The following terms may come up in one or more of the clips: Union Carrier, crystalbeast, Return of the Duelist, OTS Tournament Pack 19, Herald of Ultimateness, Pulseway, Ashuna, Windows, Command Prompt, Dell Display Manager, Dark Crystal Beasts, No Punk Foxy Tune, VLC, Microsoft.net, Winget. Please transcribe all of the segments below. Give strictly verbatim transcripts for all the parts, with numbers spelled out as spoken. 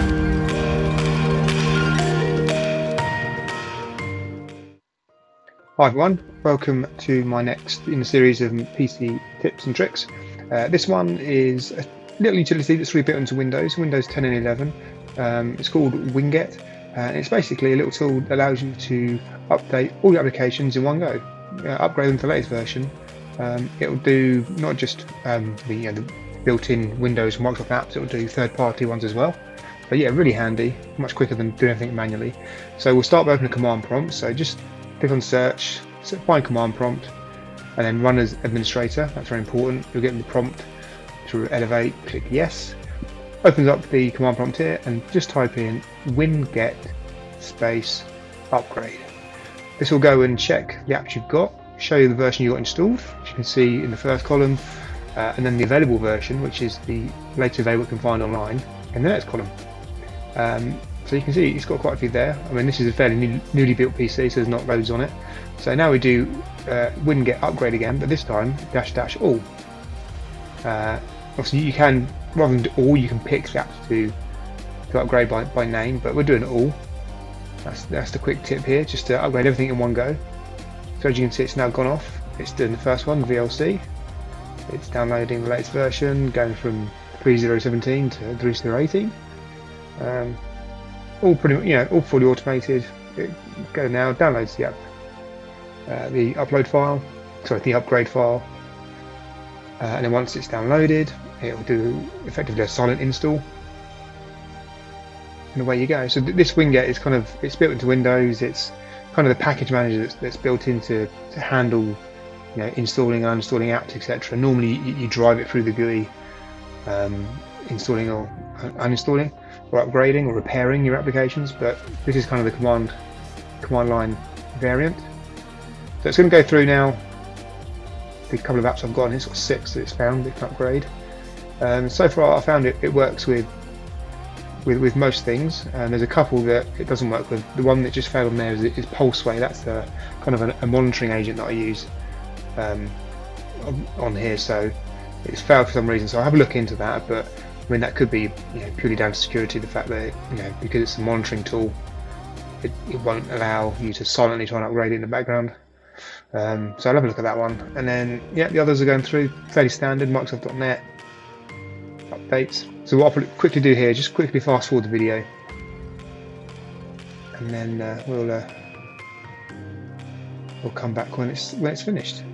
Hi everyone, welcome to my next in a series of P C tips and tricks. Uh, this one is a little utility that's rebuilt into Windows, Windows ten and eleven. Um, it's called Winget, and it's basically a little tool that allows you to update all your applications in one go, uh, upgrade them to the latest version. Um, it'll do not just um, the, you know, the built-in Windows and Microsoft apps, it'll do third-party ones as well. But yeah, really handy, much quicker than doing everything manually. So we'll start by opening a command prompt. So just click on search, find command prompt, and then run as administrator. That's very important. You'll get the prompt through elevate, click yes. Opens up the command prompt here and just type in winget space upgrade. This will go and check the apps you've got, show you the version you got installed, which you can see in the first column, uh, and then the available version, which is the latest available you can find online, in the next column. Um, So you can see it's got quite a few there. I mean, this is a fairly new, newly built P C, so there's not loads on it. So now we do uh, winget upgrade again, but this time dash dash all. Uh, obviously, you can, rather than do all, you can pick the apps to, to upgrade by, by name, but we're doing it all. That's, that's the quick tip here, just to upgrade everything in one go. So as you can see, it's now gone off. It's doing the first one, V L C. It's downloading the latest version, going from three zero one seven to three zero one eight. Um, All pretty, you know, all fully automated. It go now, downloads the app, uh, the upload file, sorry, the upgrade file, uh, and then once it's downloaded, it'll do effectively a silent install, and away you go. So th this Winget is kind of, it's built into Windows. It's kind of the package manager that's, that's built into to handle, you know, installing and uninstalling apps, et cetera. Normally, you, you drive it through the G U I, um, installing or uninstalling, or upgrading or repairing your applications, but this is kind of the command command line variant. So it's going to go through now the couple of apps I've got on here, sort of six that it's found that it can upgrade. Um, so far I found it, it works with, with with most things, and there's a couple that it doesn't work with. The one that just failed on there is, is Pulseway. That's a, kind of a, a monitoring agent that I use um, on here, so it's failed for some reason, so I'll have a look into that. But I mean, that could be, you know, purely down to security, the fact that, you know, because it's a monitoring tool, it, it won't allow you to silently try and upgrade it in the background. Um, so I'll have a look at that one. And then, yeah, the others are going through, fairly standard, Microsoft dot net, updates. So what I'll quickly do here, just quickly fast forward the video. And then uh, we'll, uh, we'll come back when it's, when it's finished.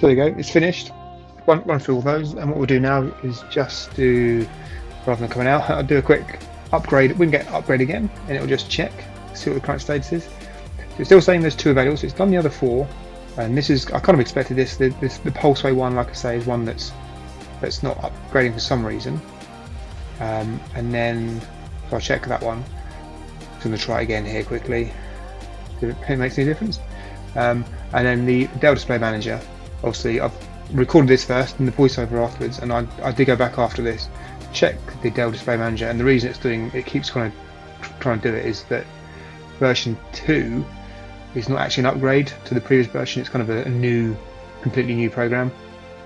So there you go, it's finished. Run, run through all those, and what we'll do now is just do, rather than coming out, I'll do a quick upgrade, Winget upgrade again, and it'll just check, see what the current status is. So it's still saying there's two available, so it's done the other four, and this is, I kind of expected this, the, this, the Pulseway one, like I say, is one that's that's not upgrading for some reason. Um, and then, so I'll check that one. I'm going to try again here quickly, see if it makes any difference. Um, and then the Dell Display Manager. Obviously, I've recorded this first and the voiceover afterwards, and I, I did go back after this, check the Dell Display Manager, and the reason it's doing, it keeps kind of trying to do it, is that version two is not actually an upgrade to the previous version. It's kind of a, a new, completely new program.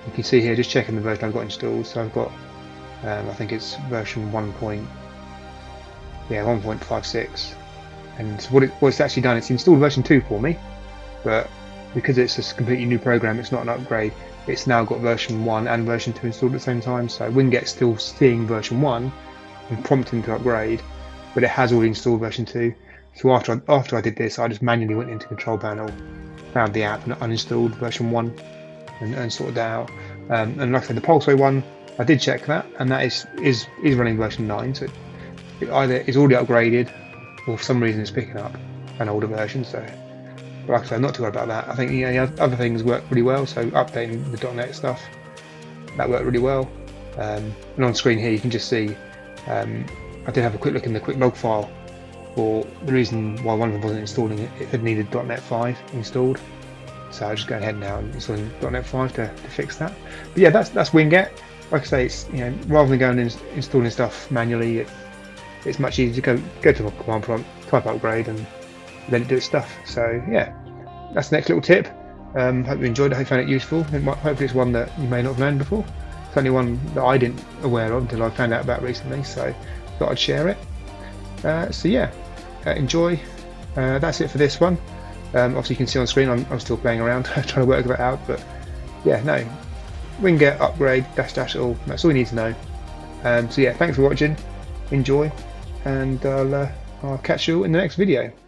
You can see here, just checking the version I've got installed. So I've got, um, I think it's version one. Yeah, one point five six. And what, it, what it's actually done, it's installed version two for me, but because it's a completely new program, it's not an upgrade. It's now got version one and version two installed at the same time, so Winget's still seeing version one and prompting to upgrade, but it has already installed version two. So after I, after I did this, I just manually went into control panel, found the app and uninstalled version one and, and sorted that out. Um, and like I said, the Pulseway one, I did check that, and that is is, is running version nine, so it, it either is already upgraded or for some reason it's picking up an older version. So like I said, not too worried about that. I think, you know, the other things work really well, so updating the dot net stuff, that worked really well. Um, and on screen here you can just see, um, I did have a quick look in the quick log file Well, the reason why one of them wasn't installing it, it had needed dot net five installed. So I'll just go ahead now and install dot net five to, to fix that. But yeah, that's that's Winget. Like I say, it's, you know, rather than going and ins installing stuff manually, it, it's much easier to go go to a command prompt, type upgrade, and let it do its stuff. So yeah, that's the next little tip. Um, hope you enjoyed it. Hope you found it useful. It might, hopefully, it's one that you may not have known before. It's only one that I didn't aware of until I found out about recently. So thought I'd share it. Uh, so yeah, uh, enjoy. Uh, that's it for this one. Um, obviously you can see on screen I'm, I'm still playing around trying to work that out, but yeah, no, Winget upgrade dash dash all, that's all you need to know. Um, so yeah, thanks for watching, enjoy, and I'll, uh, I'll catch you all in the next video.